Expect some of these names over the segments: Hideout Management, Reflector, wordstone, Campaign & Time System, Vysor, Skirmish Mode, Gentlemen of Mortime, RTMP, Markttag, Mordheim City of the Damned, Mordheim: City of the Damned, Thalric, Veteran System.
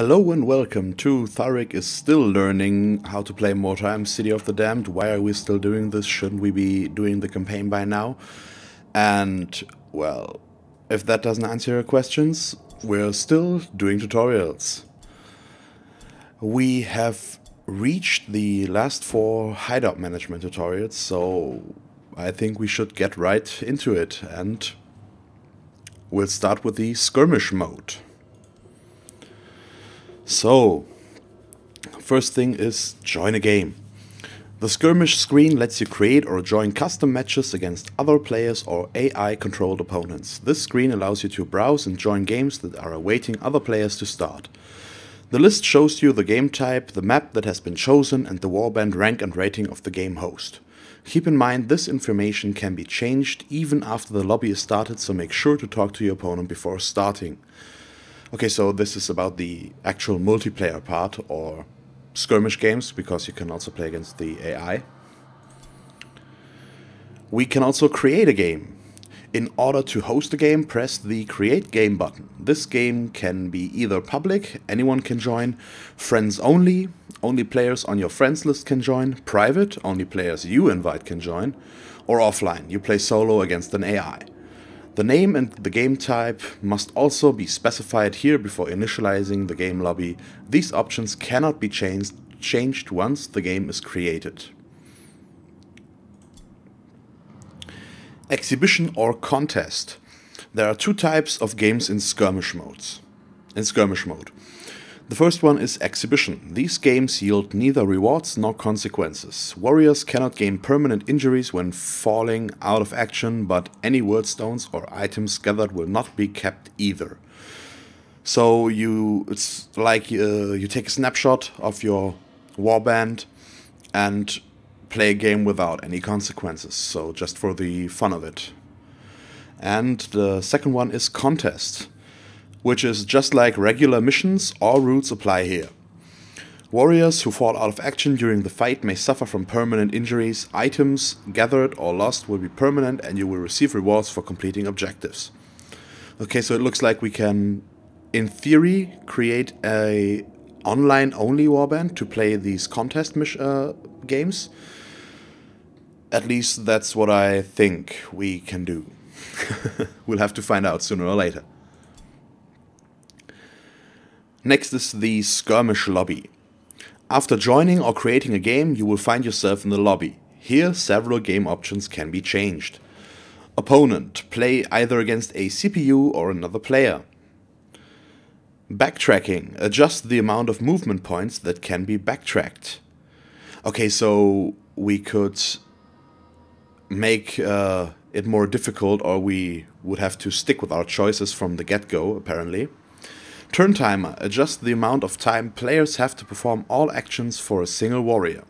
Hello and welcome to Thalric is still learning how to play Mordheim City of the Damned. Why are we still doing this? Shouldn't we be doing the campaign by now? And, well, if that doesn't answer your questions, we're still doing tutorials. We have reached the last 4 hideout management tutorials, so I think we should get right into it. And we'll start with the skirmish mode. So, first thing is join a game. The skirmish screen lets you create or join custom matches against other players or AI-controlled opponents. This screen allows you to browse and join games that are awaiting other players to start. The list shows you the game type, the map that has been chosen, and the warband rank and rating of the game host. Keep in mind this information can be changed even after the lobby is started, so make sure to talk to your opponent before starting. Okay, so this is about the actual multiplayer part, or skirmish games, because you can also play against the AI. We can also create a game. In order to host a game, press the Create Game button. This game can be either public, anyone can join, friends only players on your friends list can join, private, only players you invite can join, or offline, you play solo against an AI. The name and the game type must also be specified here before initializing the game lobby. These options cannot be changed once the game is created. Exhibition or contest. There are 2 types of games in skirmish modes. The first one is Exhibition. These games yield neither rewards nor consequences. Warriors cannot gain permanent injuries when falling out of action, but any word stones or items gathered will not be kept either. So it's like you take a snapshot of your warband and play a game without any consequences, so just for the fun of it. And the second one is Contest, which is just like regular missions. All rules apply here. Warriors who fall out of action during the fight may suffer from permanent injuries. Items gathered or lost will be permanent, and you will receive rewards for completing objectives. Okay, so it looks like we can, in theory, create a online-only warband to play these contest games. At least that's what I think we can do. We'll have to find out sooner or later. Next is the skirmish lobby. After joining or creating a game, you will find yourself in the lobby. Here, several game options can be changed. Opponent, play either against a CPU or another player. Backtracking, adjust the amount of movement points that can be backtracked. Okay, so we could make it more difficult, or we would have to stick with our choices from the get-go, apparently. Turn timer, adjust the amount of time players have to perform all actions for a single warrior.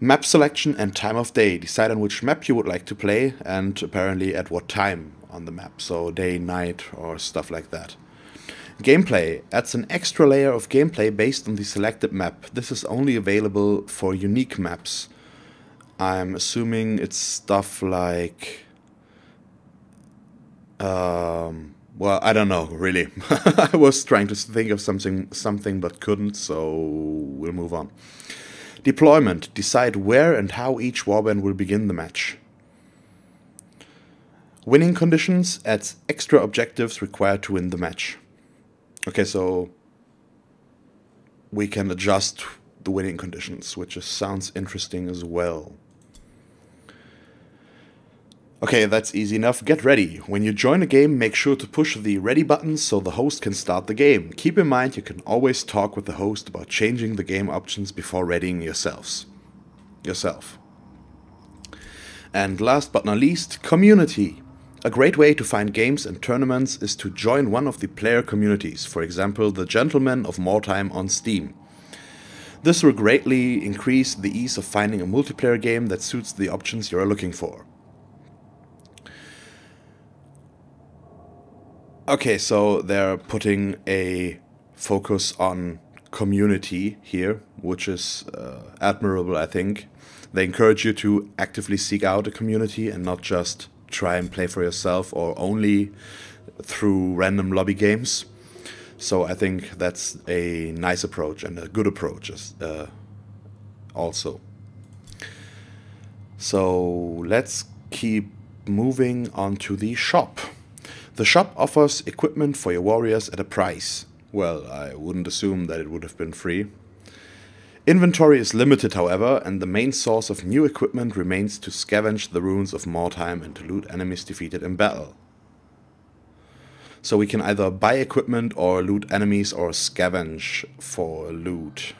Map selection and time of day, decide on which map you would like to play and apparently at what time on the map, so day, night or stuff like that. Gameplay, adds an extra layer of gameplay based on the selected map. This is only available for unique maps. I'm assuming it's stuff like... well, I don't know, really. I was trying to think of something but couldn't, so we'll move on. Deployment. Decide where and how each warband will begin the match. Winning conditions. Adds extra objectives required to win the match. Okay, so we can adjust the winning conditions, which just sounds interesting as well. Okay, that's easy enough. Get ready. When you join a game, make sure to push the ready button so the host can start the game. Keep in mind you can always talk with the host about changing the game options before readying yourself. And last but not least, community. A great way to find games and tournaments is to join one of the player communities, for example, the Gentlemen of Mortime on Steam. This will greatly increase the ease of finding a multiplayer game that suits the options you are looking for. Okay, so they're putting a focus on community here, which is admirable, I think. They encourage you to actively seek out a community and not just try and play for yourself or only through random lobby games. So I think that's a nice approach and a good approach also. So let's keep moving on to the shop. The shop offers equipment for your warriors at a price. Well, I wouldn't assume that it would have been free. Inventory is limited, however, and the main source of new equipment remains to scavenge the ruins of Mordheim and to loot enemies defeated in battle. So we can either buy equipment or loot enemies or scavenge for loot.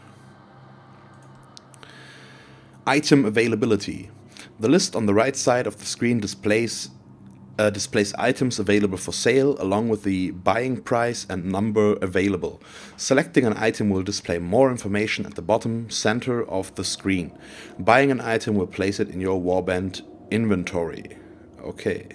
Item availability. The list on the right side of the screen displays items available for sale along with the buying price and number available. Selecting an item will display more information at the bottom center of the screen. Buying an item will place it in your warband inventory. Okay.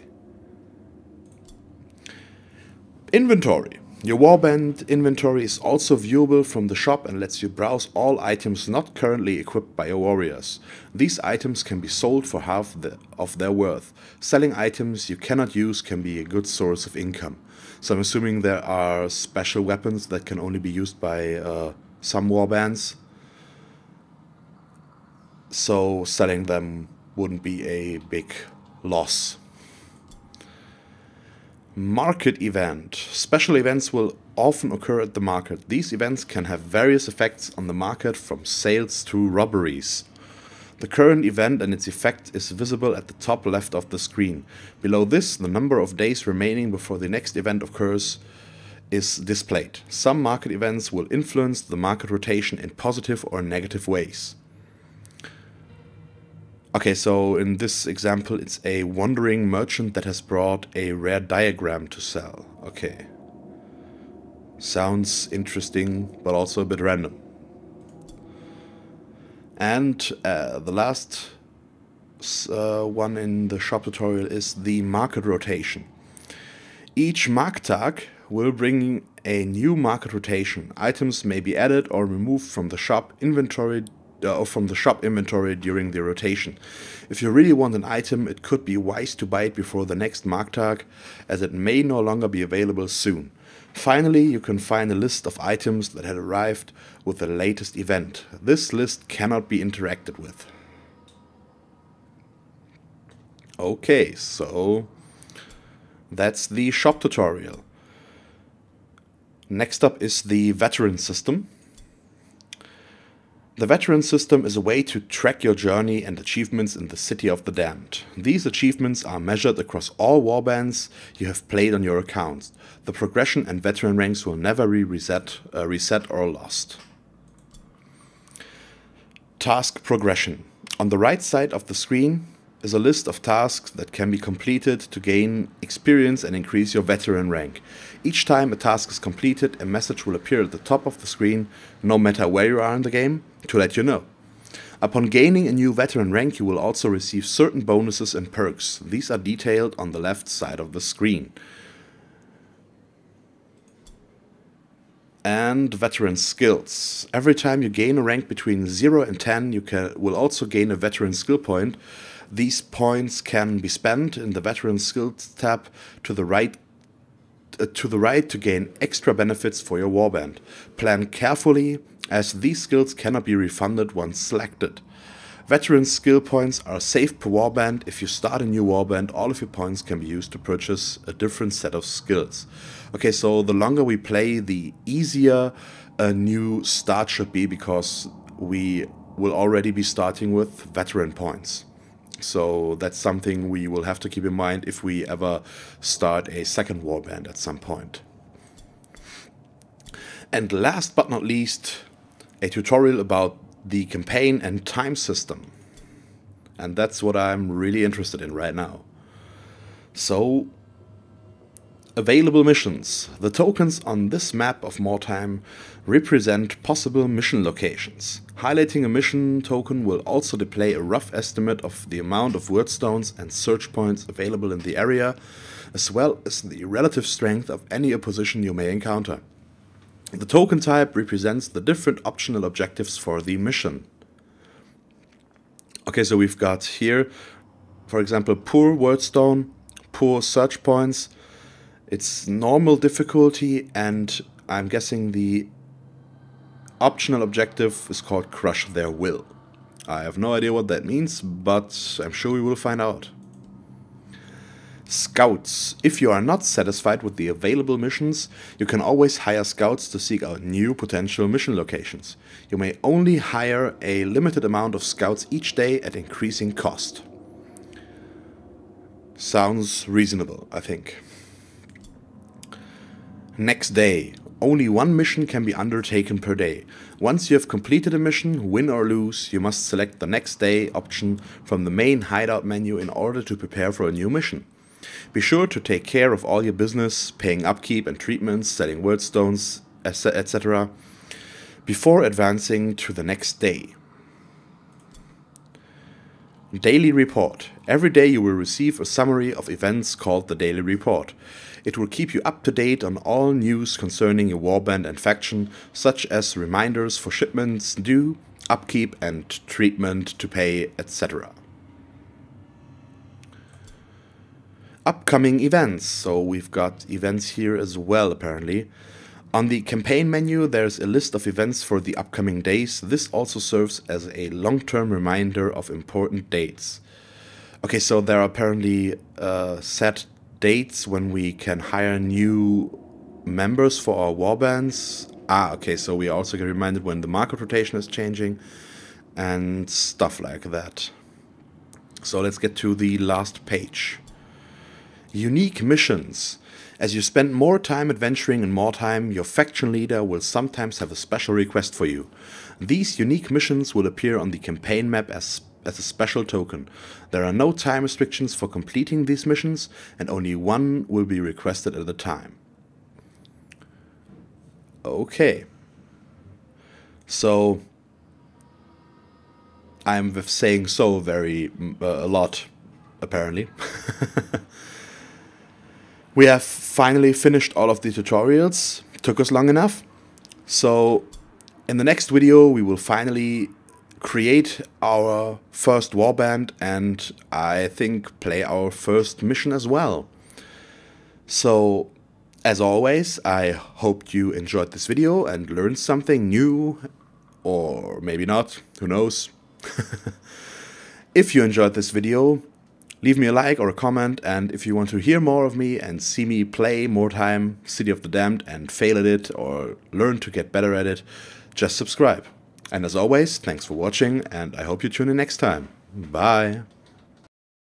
Inventory. Your warband inventory is also viewable from the shop and lets you browse all items not currently equipped by your warriors. These items can be sold for half of their worth. Selling items you cannot use can be a good source of income. So I'm assuming there are special weapons that can only be used by some warbands. So selling them wouldn't be a big loss. Market event. Special events will often occur at the market. These events can have various effects on the market, from sales to robberies. The current event and its effect is visible at the top left of the screen. Below this, the number of days remaining before the next event occurs is displayed. Some market events will influence the market rotation in positive or negative ways. Okay, so in this example, it's a wandering merchant that has brought a rare diagram to sell. Okay. Sounds interesting, but also a bit random. And the last one in the shop tutorial is the market rotation. Each Markttag will bring a new market rotation. Items may be added or removed from the shop inventory during the rotation. If you really want an item, it could be wise to buy it before the next Markttag, as it may no longer be available soon. Finally, you can find a list of items that had arrived with the latest event. This list cannot be interacted with. Okay, so that's the shop tutorial. Next up is the veteran system. The veteran system is a way to track your journey and achievements in the City of the Damned. These achievements are measured across all warbands you have played on your accounts. The progression and veteran ranks will never be reset or lost. Task progression. On the right side of the screen is a list of tasks that can be completed to gain experience and increase your veteran rank. Each time a task is completed, a message will appear at the top of the screen, no matter where you are in the game, to let you know. Upon gaining a new veteran rank, you will also receive certain bonuses and perks. These are detailed on the left side of the screen. And veteran skills. Every time you gain a rank between 0 and 10, you will also gain a veteran skill point. These points can be spent in the Veteran Skills tab to the right to gain extra benefits for your warband. Plan carefully, as these skills cannot be refunded once selected. Veteran skill points are saved per warband. If you start a new warband, all of your points can be used to purchase a different set of skills. Okay, so the longer we play, the easier a new start should be, because we will already be starting with veteran points. So that's something we will have to keep in mind if we ever start a second warband at some point. And last but not least, a tutorial about the campaign and time system. And that's what I'm really interested in right now. So, available missions. The tokens on this map of Mordheim represent possible mission locations. Highlighting a mission token will also display a rough estimate of the amount of wordstones and search points available in the area, as well as the relative strength of any opposition you may encounter. The token type represents the different optional objectives for the mission. Okay, so we've got here, for example, poor wordstone, poor search points, its normal difficulty, and I'm guessing the optional objective is called Crush Their Will. I have no idea what that means, but I'm sure we will find out. Scouts. If you are not satisfied with the available missions, you can always hire scouts to seek out new potential mission locations. You may only hire a limited amount of scouts each day at increasing cost. Sounds reasonable, I think. Next day. Only one mission can be undertaken per day. Once you have completed a mission, win or lose, you must select the next day option from the main hideout menu in order to prepare for a new mission. Be sure to take care of all your business, paying upkeep and treatments, selling wordstones, etc. before advancing to the next day. Daily Report. Every day you will receive a summary of events called the Daily Report. It will keep you up to date on all news concerning your warband and faction, such as reminders for shipments due, upkeep and treatment to pay, etc. Upcoming events. So we've got events here as well, apparently. On the campaign menu, there's a list of events for the upcoming days. This also serves as a long-term reminder of important dates. Okay, so there are apparently set dates when we can hire new members for our warbands. Ah, okay, so we also get reminded when the market rotation is changing and stuff like that. So let's get to the last page. Unique missions. As you spend more time adventuring in Mordheim, your faction leader will sometimes have a special request for you. These unique missions will appear on the campaign map as a special token. There are no time restrictions for completing these missions, and only one will be requested at a time. Okay. So, I'm saying so very a lot, apparently. We have finally finished all of the tutorials. Took us long enough. So, in the next video we will finally create our first warband and I think play our first mission as well. So, as always, I hope you enjoyed this video and learned something new, or maybe not, who knows. If you enjoyed this video, leave me a like or a comment, and if you want to hear more of me and see me play Mordheim City of the Damned and fail at it or learn to get better at it, just subscribe. And as always, thanks for watching and I hope you tune in next time. Bye!